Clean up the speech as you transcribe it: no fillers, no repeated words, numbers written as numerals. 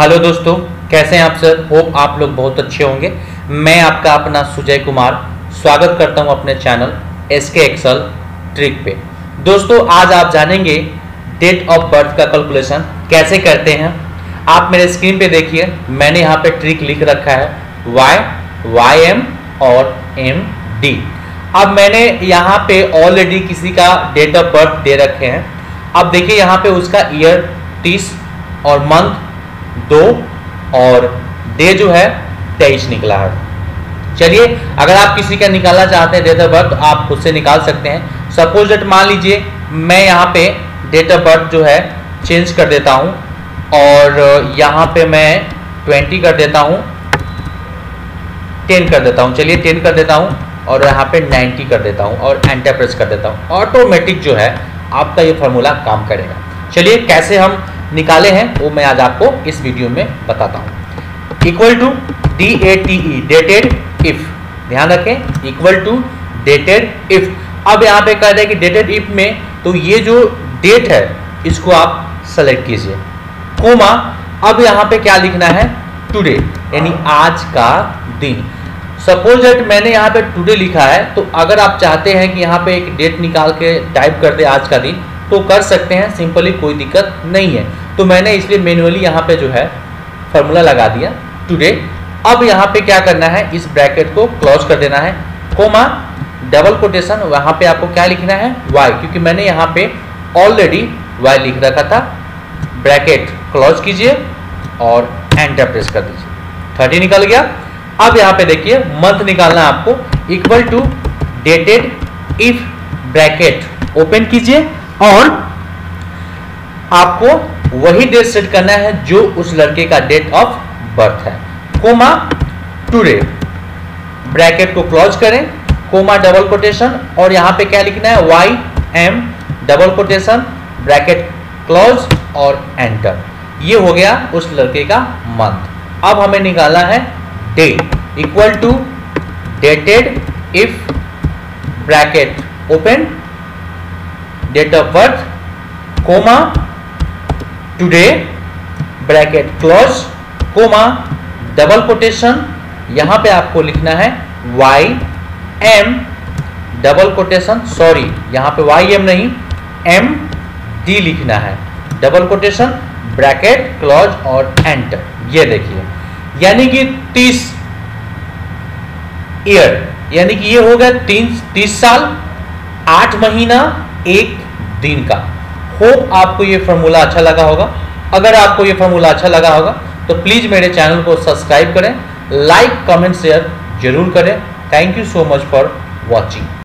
Hello दोस्तों, कैसे हैं आप सर। होप आप लोग बहुत अच्छे होंगे। मैं आपका अपना सुजय कुमार स्वागत करता हूं अपने चैनल SK Excel Trick पे। दोस्तों आज आप जानेंगे डेट ऑफ बर्थ का कैलकुलेशन कैसे करते हैं। आप मेरे स्क्रीन पे देखिए, मैंने यहाँ पे ट्रिक लिख रखा है YM और MD। अब मैंने यहाँ पे ऑलरेडी किसी का डेट ऑफ बर्थ दे रखे हैं। अब देखिए यहाँ पे उसका ईयर 30 और मंथ 2 और डे जो है 23 निकला है। चलिए, अगर आप किसी का निकालना चाहते हैं डेट ऑफ बर्थ तो आप खुद से निकाल सकते हैं। सपोज डेट मान लीजिए मैं यहाँ पे डेट ऑफ बर्थ जो है चेंज कर देता हूँ और यहाँ पे मैं 20 कर देता हूँ, 10 कर देता हूँ, चलिए 10 कर देता हूँ और यहाँ पे 90 कर देता हूँ और एंटर प्रेस कर देता हूँ। ऑटोमेटिक जो है आपका ये फॉर्मूला काम करेगा। चलिए कैसे हम निकाले हैं वो मैं आज आपको इस वीडियो में बताता हूँ। Equal to DATE dated if, ध्यान रखें, इक्वल टू डेटेड इफ। अब यहाँ पे कह रहा है कि डेटेड इफ में तो ये जो डेट है इसको आप सेलेक्ट कीजिए, कोमा। अब यहाँ पे क्या लिखना है, टुडे, यानी आज का दिन। सपोज डेट मैंने यहाँ पे टुडे लिखा है, तो अगर आप चाहते हैं कि यहाँ पे एक डेट निकाल के टाइप कर दे आज का दिन तो कर सकते हैं, सिंपली कोई दिक्कत नहीं है। तो मैंने इसलिए मैन्युअली यहाँ पे जो है फार्मूला लगा दिया टुडे। अब यहाँ पे क्या करना है, इस ब्रैकेट को क्लोज कर देना है, कोमा, डबल कोटेशन, वहाँ पे आपको क्या लिखना है, वाई, क्योंकि मैंने यहाँ पे ऑलरेडी वाई लिख रखा था। ब्रैकेट क्लोज कीजिए और एंटर प्रेस कर दीजिए, 30 निकल गया। अब यहाँ पे देखिए मंथ निकालना है आपको, equal to dated if, bracket open कीजिए और आपको वही डेट सेट करना है जो उस लड़के का डेट ऑफ बर्थ है, कोमा, टुडे, ब्रैकेट को क्लोज करें, कोमा, डबल कोटेशन, और यहाँ पे क्या लिखना है, YM, double quotation, bracket close और एंटर। ये हो गया उस लड़के का मंथ। अब हमें निकालना है day, equal to dated if, bracket open, date of birth, comma, today, bracket close, comma, double quotation, यहाँ पे आपको लिखना है YM, डबल कोटेशन, सॉरी यहाँ पे YM नहीं, MD लिखना है, डबल कोटेशन, ब्रैकेट क्लोज और एंटर। ये देखिए, यानी कि 30 ईयर, यानी कि ये हो गया 30 साल 8 महीना 1 दिन का। होप आपको ये फॉर्मूला अच्छा लगा होगा। अगर आपको ये फॉर्मूला अच्छा लगा होगा तो प्लीज़ मेरे चैनल को सब्सक्राइब करें, लाइक, कमेंट, शेयर जरूर करें। Thank you so much for watching.